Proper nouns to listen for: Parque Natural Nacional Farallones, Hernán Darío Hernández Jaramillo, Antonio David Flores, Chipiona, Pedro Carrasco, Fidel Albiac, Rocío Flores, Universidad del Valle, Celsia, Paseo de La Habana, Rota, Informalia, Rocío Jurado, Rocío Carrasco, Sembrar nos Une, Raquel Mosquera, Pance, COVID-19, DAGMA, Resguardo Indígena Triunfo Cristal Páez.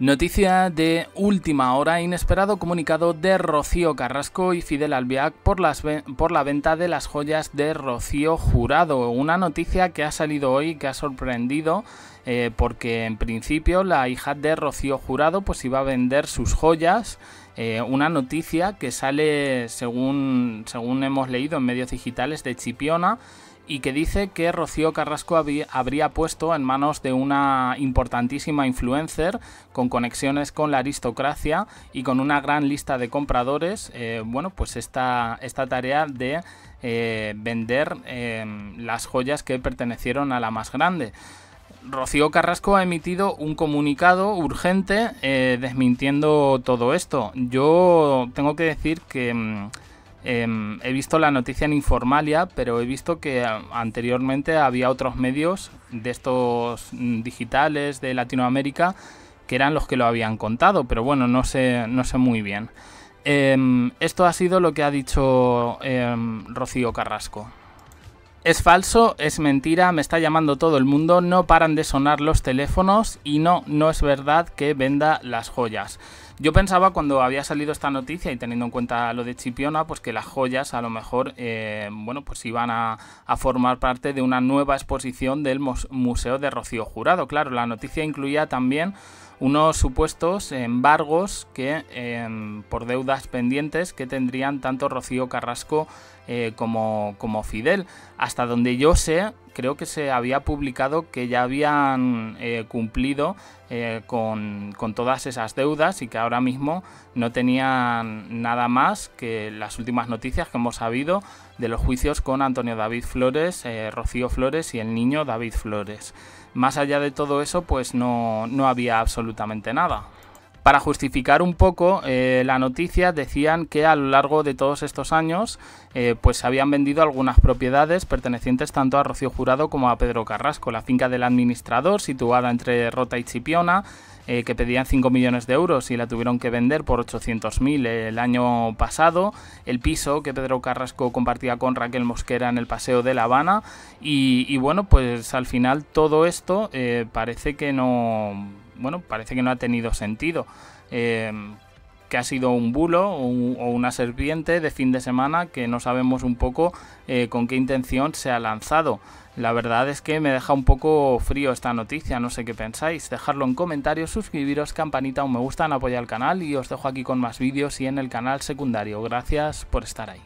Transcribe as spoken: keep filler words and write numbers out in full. Noticia de última hora, inesperado comunicado de Rocío Carrasco y Fidel Albiac por, las ve por la venta de las joyas de Rocío Jurado. Una noticia que ha salido hoy y que ha sorprendido eh, porque en principio la hija de Rocío Jurado pues iba a vender sus joyas. Eh, una noticia que sale, según, según hemos leído en medios digitales, de Chipiona, y que dice que Rocío Carrasco habría puesto en manos de una importantísima influencer con conexiones con la aristocracia y con una gran lista de compradores, eh, bueno, pues esta, esta tarea de eh, vender eh, las joyas que pertenecieron a la más grande. Rocío Carrasco ha emitido un comunicado urgente eh, desmintiendo todo esto. Yo tengo que decir que... Eh, he visto la noticia en Informalia, pero he visto que anteriormente había otros medios de estos digitales de Latinoamérica que eran los que lo habían contado, pero bueno, no sé, no sé muy bien. Eh, esto ha sido lo que ha dicho eh, Rocío Carrasco. Es falso, es mentira, me está llamando todo el mundo, no paran de sonar los teléfonos y no, no es verdad que venda las joyas. Yo pensaba cuando había salido esta noticia y teniendo en cuenta lo de Chipiona, pues que las joyas a lo mejor, eh, bueno, pues iban a, a formar parte de una nueva exposición del Museo de Rocío Jurado. Claro, la noticia incluía también unos supuestos embargos que, eh, por deudas pendientes que tendrían tanto Rocío Carrasco eh, como, como Fidel. Hasta donde yo sé, creo que se había publicado que ya habían eh, cumplido eh, con, con todas esas deudas y que ahora mismo no tenían nada más que las últimas noticias que hemos sabido de los juicios con Antonio David Flores, eh, Rocío Flores y el niño David Flores. Más allá de todo eso, pues no, no había absolutamente nada. Para justificar un poco eh, la noticia, decían que a lo largo de todos estos años eh, pues habían vendido algunas propiedades pertenecientes tanto a Rocío Jurado como a Pedro Carrasco. La finca del administrador, situada entre Rota y Chipiona, eh, que pedían cinco millones de euros y la tuvieron que vender por ochocientos mil el año pasado. El piso que Pedro Carrasco compartía con Raquel Mosquera en el Paseo de La Habana. Y, y bueno, pues al final todo esto eh, parece que no... Bueno, parece que no ha tenido sentido, eh, que ha sido un bulo o, un, o una serpiente de fin de semana que no sabemos un poco eh, con qué intención se ha lanzado. La verdad es que me deja un poco frío esta noticia, no sé qué pensáis. Dejadlo en comentarios, suscribiros, campanita, un me gusta, apoyar el canal y os dejo aquí con más vídeos y en el canal secundario. Gracias por estar ahí.